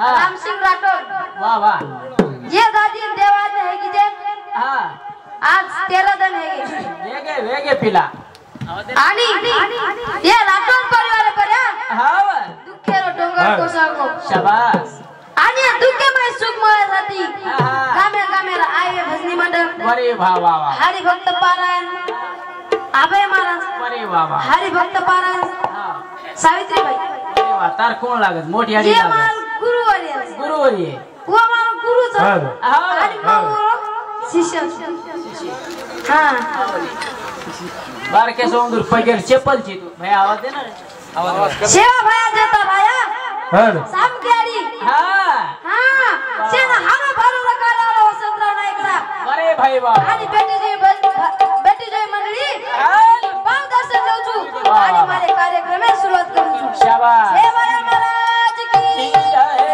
राम सिंह राठौर। वाह वाह ये दादी देवाद है कि जे हां आज 13 दिन है वेगे वेगे पिला आणि ये राठौर परिवार पर हाव दुखेरो डोंगर कोसागो शाबाश। आणि दुखे में सुख मोयासाठी कामे कामे आवे भजनी मंडल। अरे वाह वाह हरि भक्त पारायण आवे महाराज। अरे वाह वाह हरि भक्त पारायण सावित्री बाई। वाह तार कोण लागत मोठी आडी लागत ये माल गुरुवारी आहे वो माल गुरुच आणि मावरो शिष्य हां बारके सोंदूर पगेर चप्पल छी तू भैया आवाज दे ना आवाज सेवा भैया देता भैया हां साम केडी हां हां सेना हारो भरो लगालो संतरा नायकरा। अरे भाई वाह आणि बेटी जय मंडळी पाव दर्शन देऊ छू आणि मारे कार्यक्रमे सुरुवात करू छू शाबाश। जय महाराज की जय।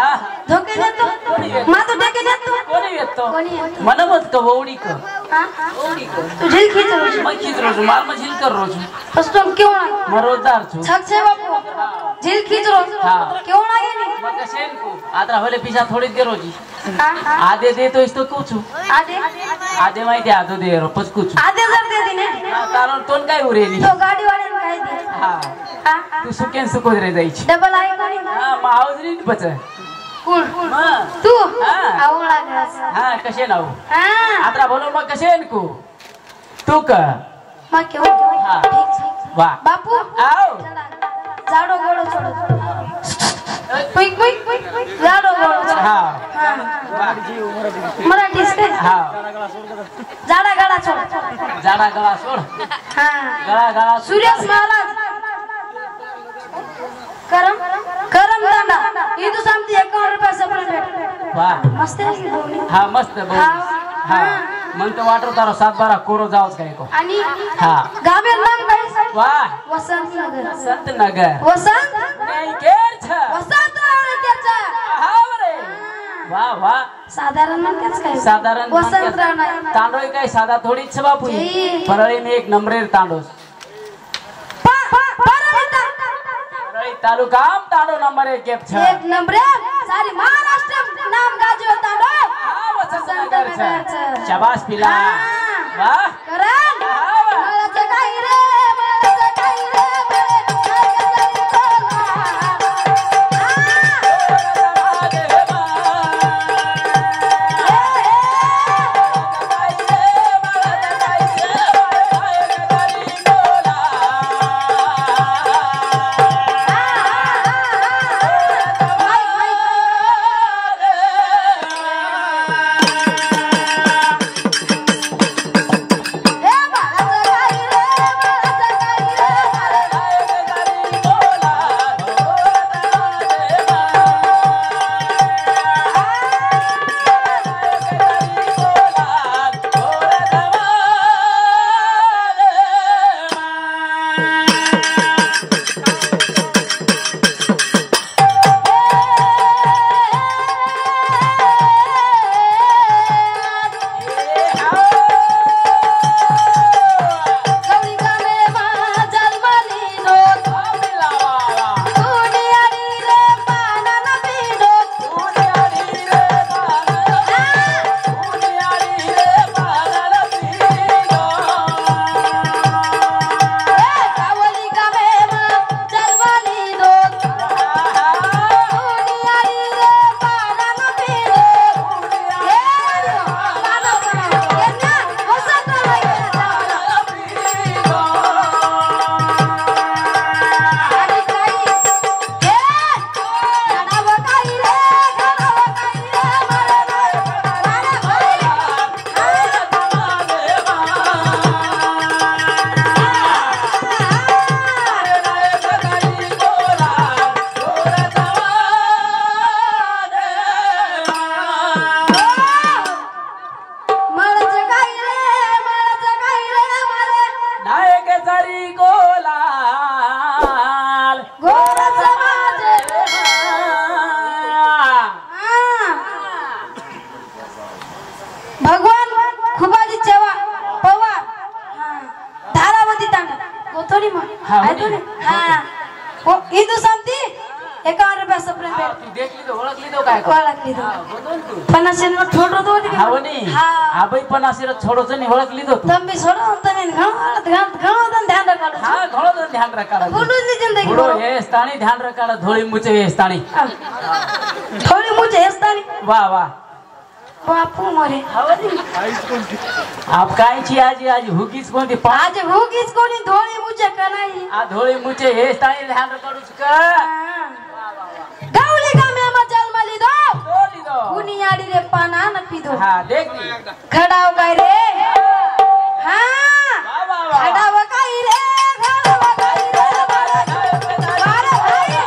हां धोके दे तो मां तो टेके दे तो कोनी वे तो मन मत कहो उड़ी को हां उड़ी को तू झिल खींच रो मैं खींच रो छु मार में झिल कर रो छु बस तुम क्यों ना मरोदार छु छक छे बापू झिल खींच रो हां क्यों ना ये मैं कसेन को आदरा होले पीछा थोड़ी दे रो जी आधे दे तो इसको कुछ आधे माई दे आधो दे रो पछ कुछ आधे जर दे दिने तारो तोन काई उरेली तो गाड़ी वाले ने काई दे हां तू सुकेन सुको रे जाई छी डबल आई करी हां मावजरी ने बचे कुल तू हां आऊ लागस हां कसे नाऊ हां आदरा बोलो म कसेन को तू का म क्यों हां ठीक छी वाह बापू आओ जाडो गोडो छोड़ो क्विक क्विक क्विक जाडो गोडो हां हां मराठी से हां जाडा गळा सोड हां गळा गळा सुरेश महाराज करम करम दादा ई तो समती 51 रुपया सफर भेट वाह मस्त है बोली हां मस्त है बोली हां मन तो वाटर तारो 7-12 कोरो जाओस काय को आणि हां गावे नाम काय वाह वसंत नगर वसंत नगर छ वसंत वाह वाह साधारण नक्कीच काय साधारण वसंत राणा तांडोय काय साधा थोडीच बापू परळीने एक नंबरेर तांडोस परळीता परळी तालुका तांडो नंबर 1 केप छ एक नंबरेर सारी महाराष्ट्र नाम गाजो तांडो हा वसंत नगर छ शाबाश पिला वाह करन नळाचे काय रे मळाचे काय रे पनासेर छोडो जनी ओळख लिदो तुम भी छोडो तने घणो तन ध्यान रखाडो हां घणो तन ध्यान रखाडो गुडू जी जिंदगी गुडू हे स्थानी ध्यान रखाडो धोळी मुचे हे स्थानी धोळी मुचे हे स्थानी वाह वाह बापू मोरे हवनी आप काय छी आज आज हुगीच कोणी आज हुगीच कोणी धोळी मुचे का नाही आ धोळी मुचे हे स्थानी ध्यान रखाडो का गावली का मेमा जन्म लिदो तो लिदो कुनियाडी रे पाना न पिदो हां देख ली खड़ाव काय रे हां वाह वाह वाह खड़ाव काय रे खड़ाव काय रे बारा काय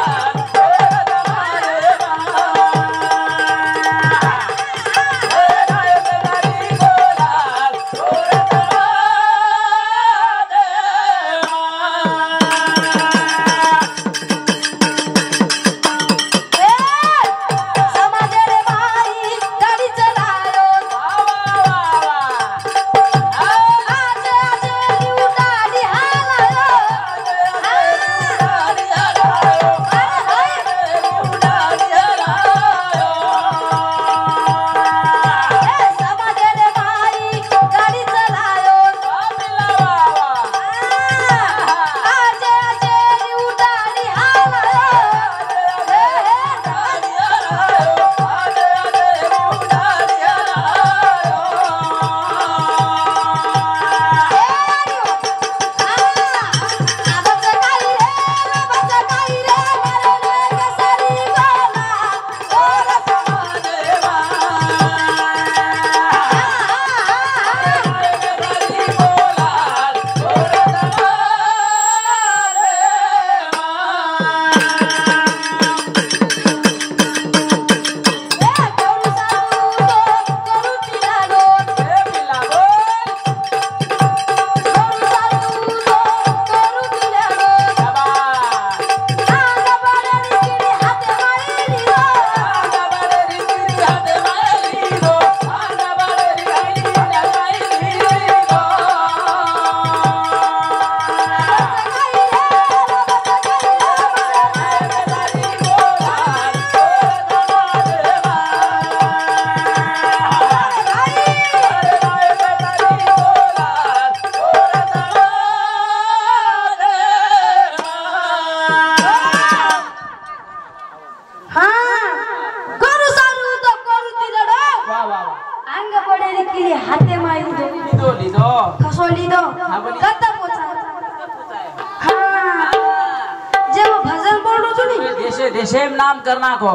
वर्षे दिसेम नाम करना को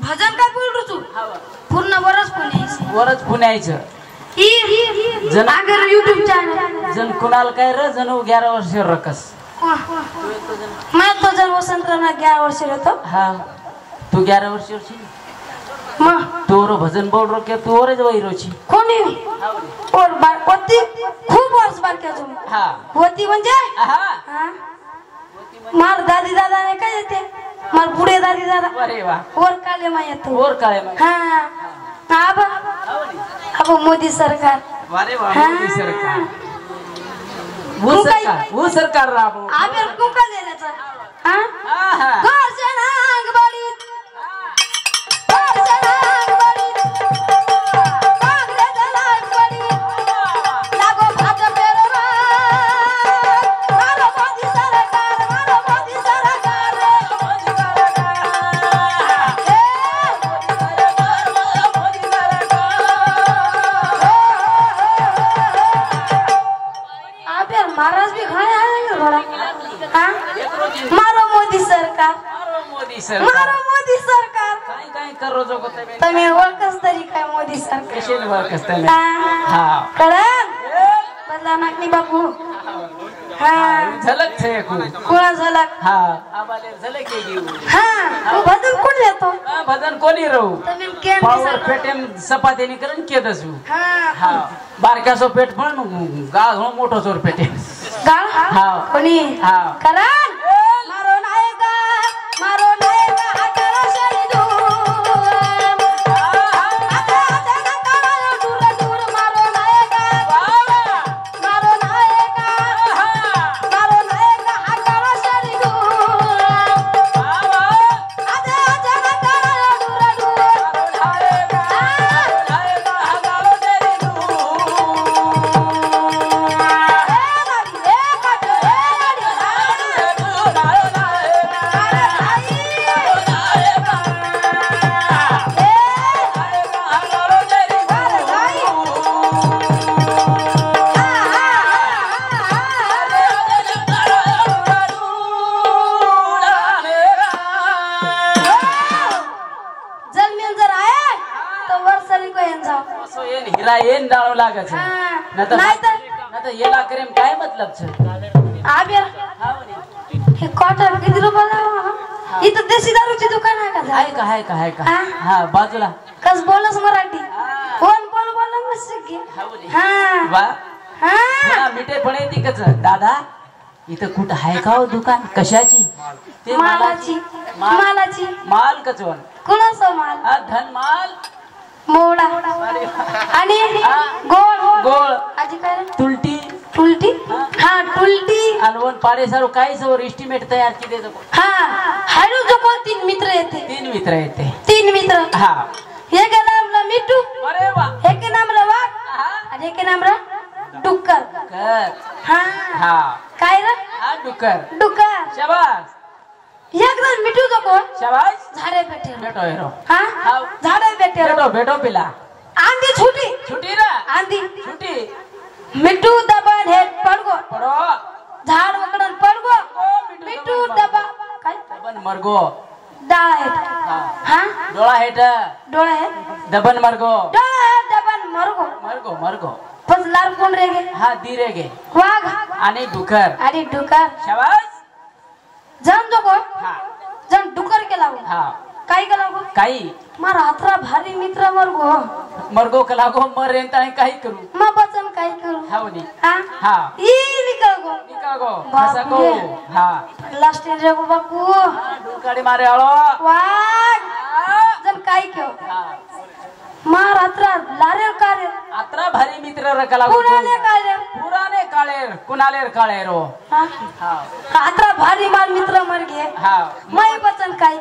भजन का बोल तू पूर्ण वरस पुण्यायचं वरस पुण्यायचं ही जन आगर YouTube चॅनल जन कोणाला काय र जन 11 वर्ष रकस मैं तो जन वसंतरावना 11 वर्ष होतो हां तू 11 वर्ष होशील म तोरो भजन बोल रो के तू और वैरो छी कोणी और होती खूप वर्ष बार के तुम हां होती म्हणजे हां हां मार दादी दादा ने काय येते मार पुढे दादी दादा अरे वा और काले माय येतो और काले माय हां अब मोदी सरकार वारे वाह मोदी सरकार वो सरकार राबो आप यार कुंका ले लेता हाँ घोषणांग बड़ी घोषणांग बड़ी कांग्रेसनांग बड़ी लागो भाजपा पेरोरा मारो मोदी सरकार महाराज भी खाए आएंगे बड़ा हां मारो मोदी सरकार मारो मोदी सरकार काय काय करो जो को तुम्ही ओळखस तरी काय मोदी सरकार कशी ओळखस तरी हां कळण बदला नाकनी बापू हां झलक छे कोणा झलक हां आबाले झलक येऊ हां भजन कोण येतो भजन कोणी रहू तुम्ही केन पावर पेटेम सपातेनी करण केदसू हां हां बारकासो पेट पण गाळ हो मोठो चोर पेटे गाळ हां कोणी हां करण मारो नायगा आकारा शरीदू लागत है ना तो ये ला करेम काय मतलब छे आब यार हे क्वार्टर किती रुपयाला ही तो देसी दारूची दुकान आहे का हाय का हाय का हां बाजूला कस बोलस मराठी कोण बोल बोलला मस्क हां वा हां मिठे पणे ती कच दादा इथं कुठं आहे का दुकान कशाची ते मालाची माल कचवण कोणाचा माल हा धन माल मोड़ा आणि गोल गोल आजी काय तुलटी तुलटी हां तुलटी अनवन पाडे सारू काय सवर एस्टीमेट तयार की देतो हां हाडू जको तीन मित्र येते हां एक नाम ला मिटू अरे वा एक नाम ला वाघ आणि एक नाम ला डुक्कर हां हां काय रे हां डुक्कर शाबाश एकदम मिठू जको शाबाश झाडे बैठो हेरो हां हां झाडे बैठो पिला आंधी छुटी रे आंधी छुटी मिठू दबन हे पडगो पडो झाड वकडन पडगो मिठू दबा काय दबन मरगो डाळ हे हां डोळा हे दबन मरगो पण लार कोण रेगे हां दी रेगे वाघ आणि डुकर शाबाश जन जो कोण हां जन डुकर केलाव हां काय केलाव काही मार हातरा भारी मित्र मरगो केलागो मरेन ताई काही करू म बचन काही करू हावनी हां ई निकागो भासागो हां लास्ट इन रे बापू डुकाडी मारे आलो वाग जन काही केव हां मार हातरा लारे कारे हातरा भारी मित्र रकलागो पुराने काळेर कुणालेर काळेरो हां हां हातरा भारी मार मित्र मर गे हां मय वचन काय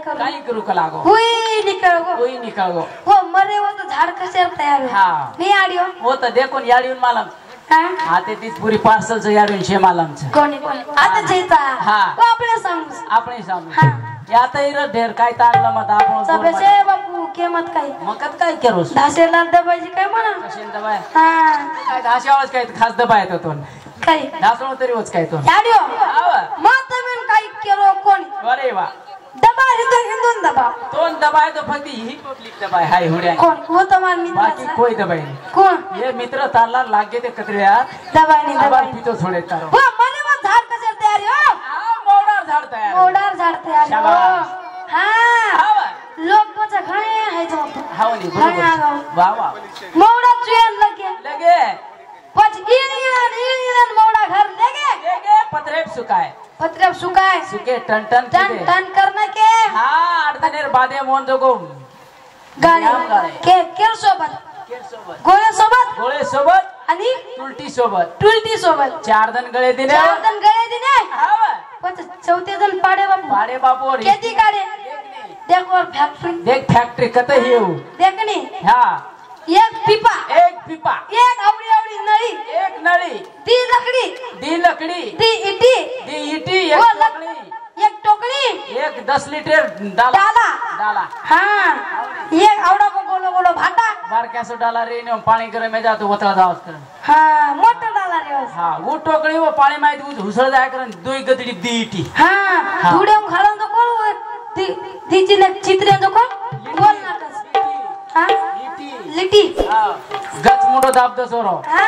करू कलागो होई निकाळगो हो मरे वो तो झाड कसेर तयार हां मी आडियो हो तो देखून याडीन मालम हां आते ती पूरी पार्सल ज याडीन छे मालम छ कोणी आता जेता हां वो आपणे सांगू हां याता इर ढेर काय ताडला मत आपण सबसे बापू के मत काय मकत काय करूस दाशेला दबायची काय म्हणा कशीन दबाय हां काय दाशावच काय खास दबायत होतो काय दासो तरी होच काय तो याडियो मत तमेन काय केरो कोणी अरे वा दबाय था कौन दबाए तो फकती यही पब्लिक दबाए हाय हुड़े कौन वो तुम्हारे मित्र बाकी कोई दबाए नहीं कौन ये मित्र ताला लागे दे कतरे यार दबाए नहीं दबाए पी तो छोड़े तारो वो मने वो झाड़ का चलते यार यो हां मोड़ार झाड़ते यार हां लोग को जखाए है जो हां नहीं वाह वाह मोड़ा चुए लगे लगे पच इन मोड़ा घर लगे लगे पतरेब सुकाए पत्रे सुकाए सुके टन टन टन टन करने के हां अर्धनेर बादे मोन जोगो गाने के गोळे सोबत आणि तुलटी सोबत चार जण गळे दिने हां पण चौथे जण पाडे बापू केती काढे देख और फॅक्टरी कते हेऊ देखनी हां एक पिपा एक आवडी नळी दी इटी एक टोकरी एक 10 लीटर डाला हां एक आवडा को गोलो भाटा बार कैसे डाला रे ने पानी करे में जातो वतला दावत कर हां मोटर डाला रे हां वो टोकरी वो पानी में दूध हुसळ जाय करन दोई गदडी दी इटी हां धुडे घालन तो कोण दी जिने चित्रे जो कोण बोल नाटस हां लिटी हां गच मोडो दाब दसो रो हां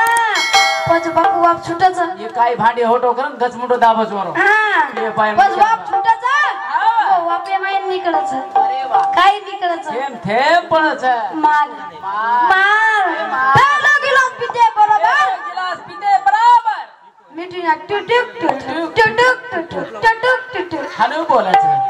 पच बापू बाप छुटच ये काय भांडे होटो करन गच मोडो दाब दसो रो हां ये पाय पच बाप छुटच हां वापे माइन निकळच अरे वा काय निकळच थेम पळच मार दो गिलास पिते बराबर मिठी ना टुटुक टुटुक हनु बोलच